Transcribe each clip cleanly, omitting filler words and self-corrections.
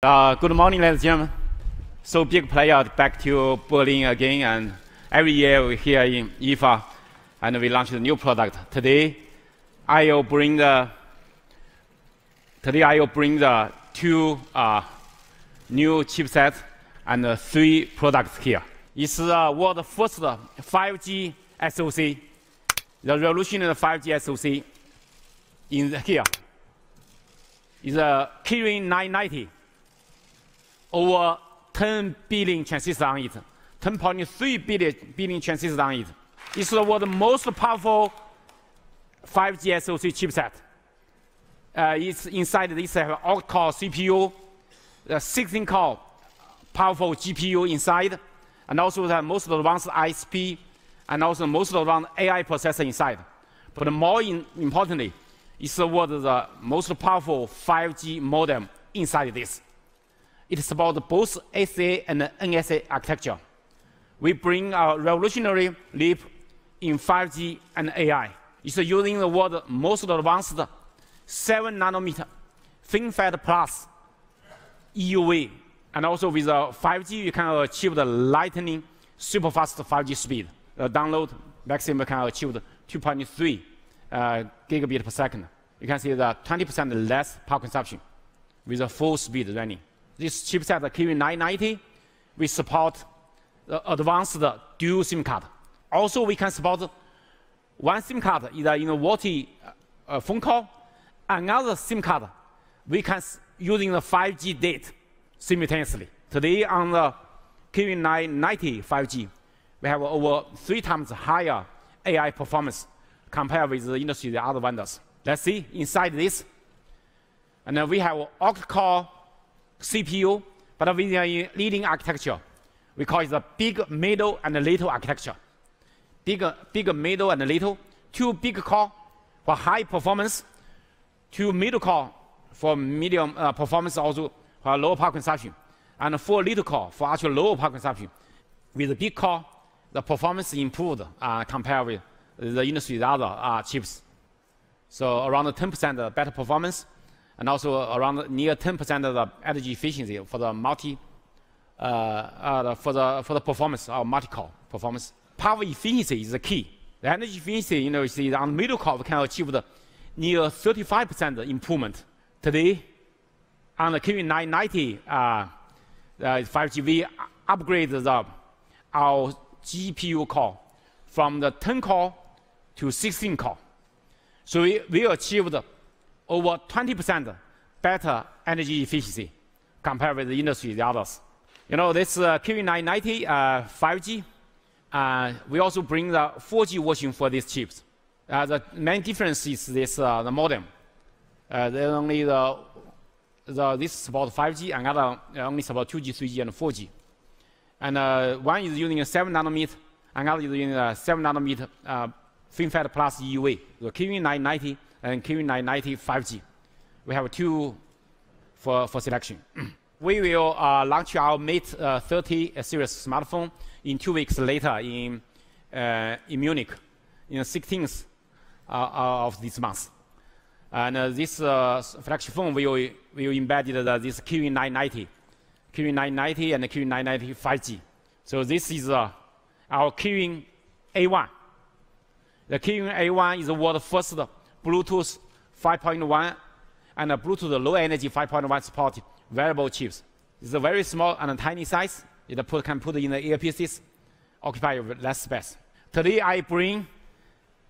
Good morning, ladies and gentlemen. So big player back to Berlin again, and every year we're here in IFA, and we launch the new product. Today I will bring the two new chipsets and three products here. It's the world's first 5G SoC, the revolutionary 5G SoC in here. It's a Kirin 990. Over 10 billion transistors on it, 10.3 billion transistors on it. It's the world's most powerful 5G SoC chipset. It's inside this octa-core CPU, 16-core powerful GPU inside, and also the most advanced ISP, and also most advanced AI processor inside. But more importantly, it's the world's most powerful 5G modem inside this. It supports both SA and NSA architecture. We bring a revolutionary leap in 5G and AI. It's using the world's most advanced 7-nanometer FinFET Plus EUV, and also with 5G, you can achieve the lightning super fast 5G speed. The download maximum can achieve 2.3 gigabit per second. You can see that 20% less power consumption with a full speed running. This chipset, the Kirin 990, we support the advanced dual SIM card. Also, we can support one SIM card either in a multi phone call, another SIM card we can using the 5G data simultaneously. Today on the Kirin 990 5G, we have over 3 times higher AI performance compared with the industry the other vendors. Let's see inside this, and then we have octa-core CPU, but with a leading architecture. We call it the big, middle, and little architecture. Big, middle, and little. 2 big core for high performance, 2 middle core for medium performance, also for low power consumption, and 4 little core for actual low power consumption. With the big core, the performance improved compared with the industry's other chips. So around 10% better performance, and also around near 10% of the energy efficiency for the for the performance or multi-core performance. Power efficiency is the key. The energy efficiency, you know, you see on middle core we can achieve the near 35% improvement. Today, on the Kirin 990 5G, we upgrade our GPU core from the 10 core to 16 core. So we achieved over 20% better energy efficiency compared with the industry, the others. You know, this Kirin 990 5G, we also bring the 4G version for these chips. The main difference is this, the modem. There's only this support 5G, and other only support 2G, 3G, and 4G. And one is using a 7-nanometer, another is using a 7-nanometer FinFET Plus EUV. The Kirin 990 and Kirin 990 5G. We have 2 for selection. We will launch our Mate 30 series smartphone in 2 weeks later in Munich, in the 16th of this month. And this flagship phone will embed this Kirin 990 and Kirin 990 5G. So this is our Kirin A1. The Kirin A1 is the world's first Bluetooth 5.1 and Bluetooth low energy 5.1 support wearable chips. It's a very small and a tiny size. It can put in the earpieces, occupy less space. Today I bring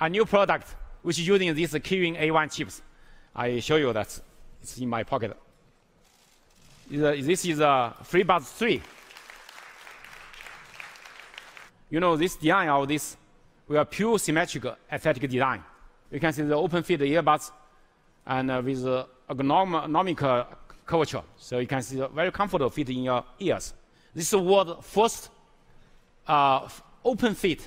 a new product which is using these Kirin A1 chips. I show you that it's in my pocket. This is a FreeBuds 3. You know, this design of this, we are pure symmetrical aesthetic design. You can see the open feed earbuds and with ergonomic curvature. So you can see the very comfortable fit in your ears. This is the world's first open feed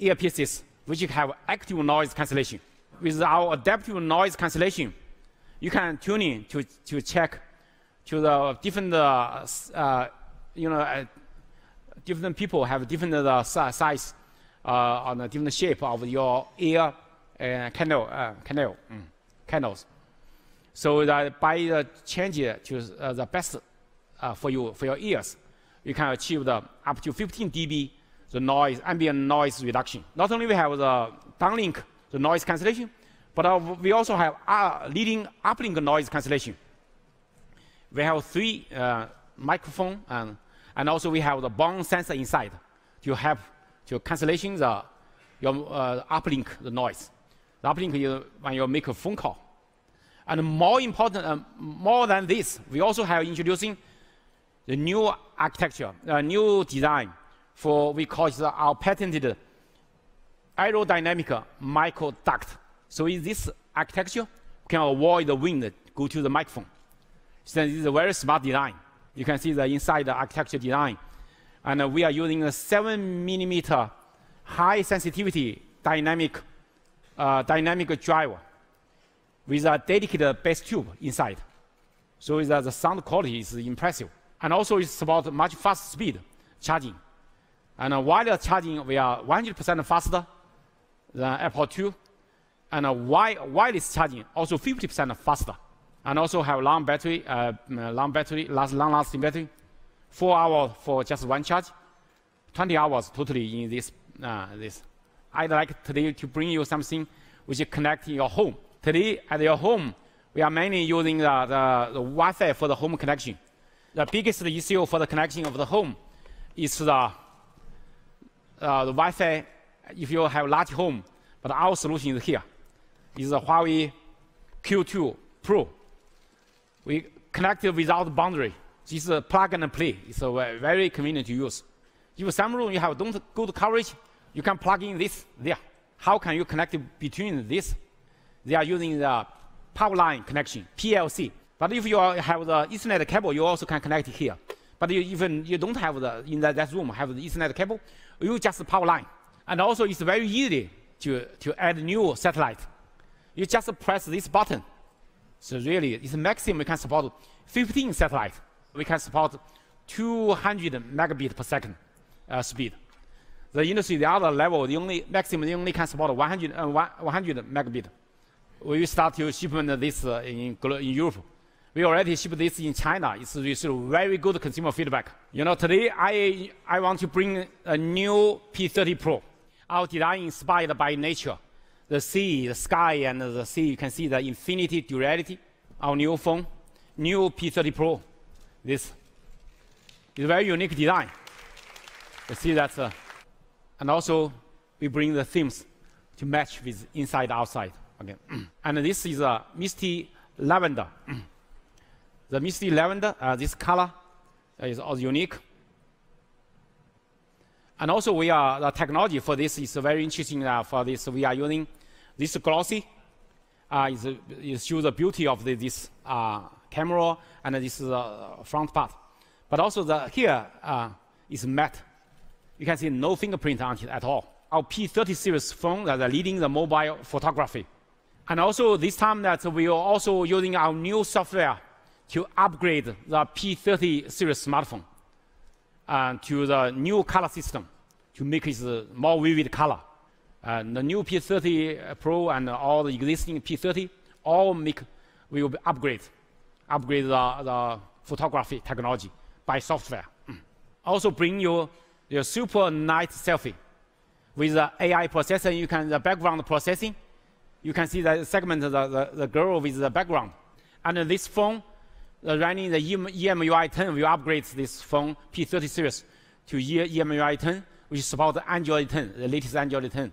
earpieces which have active noise cancellation. With our adaptive noise cancellation, you can tune in to check to the different, different people have different size and different shape of your ear. Candles. So by changing to the best for your ears. You can achieve the up to 15 dB the noise, ambient noise reduction. Not only we have the downlink, the noise cancellation, but we also have leading uplink noise cancellation. We have three microphones, and also we have the bone sensor inside to help to cancellation your uplink, the noise. The uplink is when you make a phone call. And more important, more than this, we also have introducing the new architecture, a new design for we call it our patented aerodynamic micro duct. So with this architecture, we can avoid the wind go to the microphone. So this is a very smart design. You can see the inside the architecture design, and we are using a 7mm high sensitivity dynamic driver with a dedicated bass tube inside. So that the sound quality is impressive. And also it supports much faster speed charging. And while the charging, we are 100% faster than AirPods 2. And while it's charging, also 50% faster. And also have long-lasting battery, 4 hours for just one charge, 20 hours totally in this. I'd like today to bring you something which is connecting your home. Today at your home, we are mainly using the Wi-Fi for the home connection. The biggest issue for the connection of the home is the Wi-Fi. If you have large home, but our solution is here. It's the Huawei Q2 Pro. We connect it without boundary. This is a plug and play. It's very convenient to use. If some room you have don't good coverage, you can plug in this there. How can you connect it between this? They are using the power line connection, PLC. But if you have the Ethernet cable, you also can connect it here. But you don't have in that room have the Ethernet cable, you just power line. And also it's very easy to add new satellite. You just press this button. So really, it's maximum we can support 15 satellites. We can support 200 megabit per second speed. The industry, the other level, the maximum can support 100 megabit. We start to shipment this in Europe. We already shipped this in China. It's very good consumer feedback. You know, today I want to bring a new P30 Pro. Our design inspired by nature. The sea, the sky, and the sea. You can see the infinity duality. Our new phone, new P30 Pro. This is a very unique design. You see that. And also, we bring the themes to match with inside, outside. Okay. And this is a misty lavender. The misty lavender, this color is all unique. And also we are, the technology for this is very interesting for this. We are using this glossy. It shows the beauty of this camera and this front part. But also here is matte. You can see no fingerprint on it at all. Our P30 series phone that are leading the mobile photography. And also this time that we are also using our new software to upgrade the P30 series smartphone to the new color system to make it more vivid color. The new P30 Pro and all the existing P30 all will upgrade the photography technology by software. Also bring your super night selfie. With the AI processor, the background processing. You can see the segment of the girl with the background. And this phone, running the EMUI 10, will upgrade this phone P30 series to EMUI 10, which supports Android 10, the latest Android 10.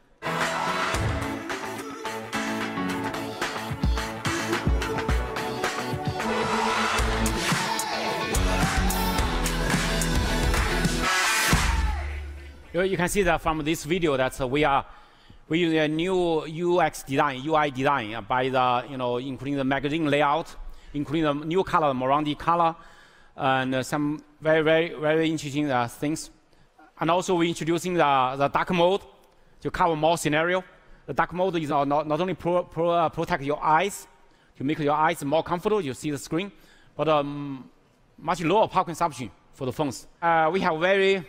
You can see that from this video that we use a new UX design, UI design by the including the magazine layout, including the new color, Morandi color, and some very interesting things. And also we're introducing the dark mode to cover more scenario. The dark mode is not only protect your eyes to make your eyes more comfortable, you see the screen, but much lower power consumption for the phones. We have very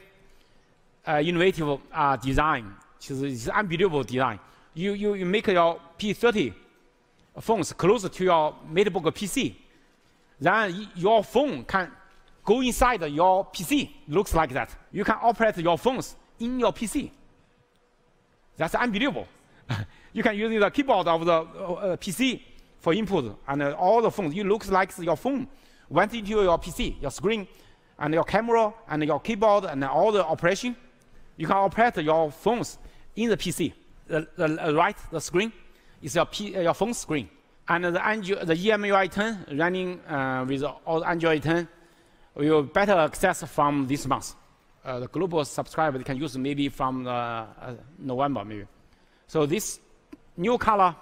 innovative design. It's unbelievable design. You make your P30 phones closer to your MateBook PC. Then your phone can go inside your PC, looks like that. You can operate your phones in your PC. That's unbelievable. You can use the keyboard of the PC for input, and all the phones, it looks like your phone went into your PC, your screen, and your camera, and your keyboard, and all the operation. You can operate your phones in the PC. The screen is your phone screen. And the EMUI 10 running with all Android 10 will better access from this month. The global subscriber can use maybe from November, maybe. So this new color,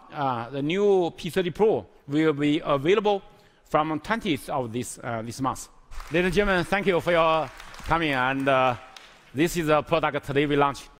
the new P30 Pro will be available from 20th of this month. Ladies and gentlemen, thank you for your coming. And this is a product today we launched.